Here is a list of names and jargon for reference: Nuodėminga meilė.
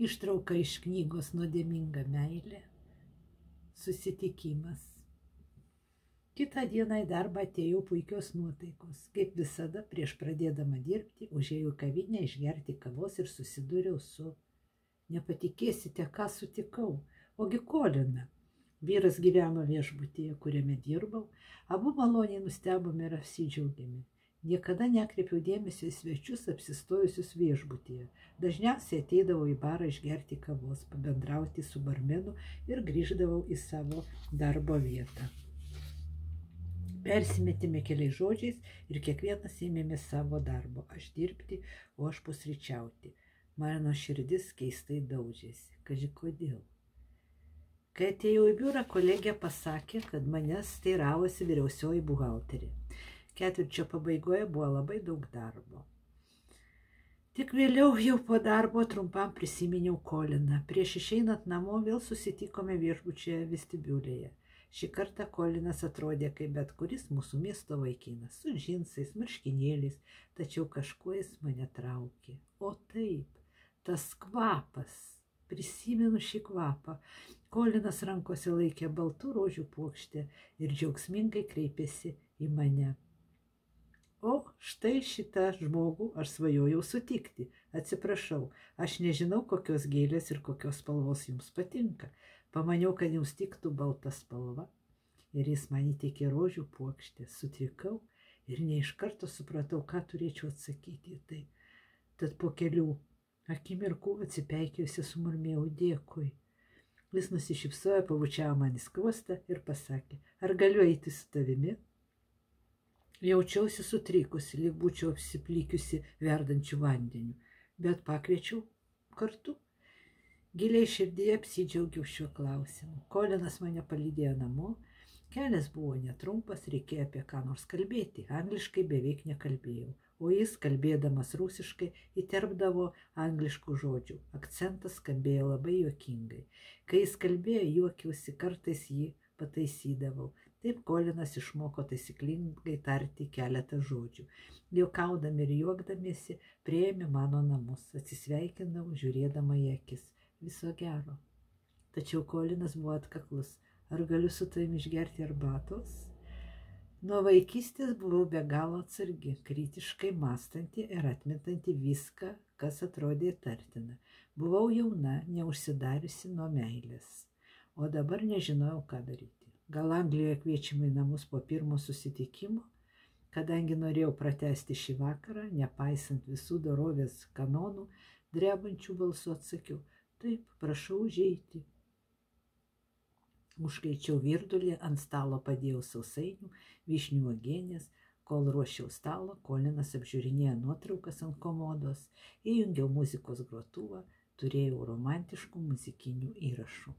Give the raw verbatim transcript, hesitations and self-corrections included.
Ištrauka iš knygos Nuodėminga meilė. Susitikimas. Kitą dieną į darbą atėjau puikios nuotaikos. Kaip visada, prieš pradėdama dirbti, užėjau į kavinę išgerti kavos ir susidūriau su... Nepatikėsite, ką sutikau. Ogi Koliną. Vyras gyveno viešbutyje, kuriame dirbau. Abu maloniai nustebome ir apsidžiaugėme. Niekada nekreipiau dėmesio į svečius apsistojusius viešbutyje. Dažniausiai ateidavau į barą išgerti kavos, pabendrauti su barmenu ir grįždavau į savo darbo vietą. Persimetėme keliais žodžiais ir kiekvienas ėmėme savo darbo. Aš dirbti, o aš pusryčiauti. Mano širdis keistai daužėsi. Kaži kodėl? Kai atėjau į biurą, kolegė pasakė, kad manęs teiravosi vyriausioji buhalterė. Ketvirčio pabaigoje buvo labai daug darbo. Tik vėliau jau po darbo trumpam prisiminiau Koliną. Prieš išeinant namo vėl susitikome viešbučioje vestibiulėje. Šį kartą Kolinas atrodė kaip bet kuris mūsų miesto vaikinas, su džinsais, marškinėliais, tačiau kažkuo jis mane traukė. O taip, tas kvapas, prisimenu šį kvapą. Kolinas rankose laikė baltų rožių puokštę ir džiaugsmingai kreipėsi į mane. O štai šitą žmogų aš svajojau sutikti. Atsiprašau, aš nežinau, kokios gėlės ir kokios spalvos jums patinka. Pamaniau, kad jums tiktų balta spalva. Ir jis man įteikė rožių puokštę. Sutikau ir ne iš karto supratau, ką turėčiau atsakyti į tai. Tad po kelių akimirkų atsipeikėjusi sumurmėjau dėkui. Jis nusišypsojo, pabučiavo man į skruostą ir pasakė, ar galiu eiti su tavimi? Jaučiausi sutrikusi, lyg būčiau apsiplykiusi verdančių vandenių, bet pakviečiau kartu. Giliai širdyje apsidžiaugiau šiuo klausimu. Kolinas mane palydėjo namo, kelias buvo netrumpas, reikėjo apie ką nors kalbėti, angliškai beveik nekalbėjau, o jis, kalbėdamas rusiškai, įterpdavo angliškų žodžių. Akcentas skambėjo labai juokingai. Kai jis kalbėjo, juokiausi, kartais jį pataisydavau. Taip Kolinas išmoko taisyklingai tarti keletą žodžių. Juokaudami ir juokdamiesi, priėmė mano namus, atsisveikinau, žiūrėdama į akis. Viso gero. Tačiau Kolinas buvo atkaklus. Ar galiu su tavimi išgerti arbatos? Nuo vaikystės buvau be galo atsargi, kritiškai mąstanti ir atmetanti viską, kas atrodė įtartina. Buvau jauna, neužsidariusi nuo meilės. O dabar nežinojau, ką daryti. Gal Anglijoje kviečiame į namus po pirmo susitikimo, kadangi norėjau pratęsti šį vakarą, nepaisant visų dorovės kanonų, drebančių balsu atsakiau, taip, prašau užeiti. Užkaičiau virdulį, ant stalo padėjau sausainių, vyšnių uogienės, kol ruošiau stalą, Kolinas apžiūrinėjo nuotraukas ant komodos, įjungiau muzikos grotuvą, turėjau romantiškų muzikinių įrašų.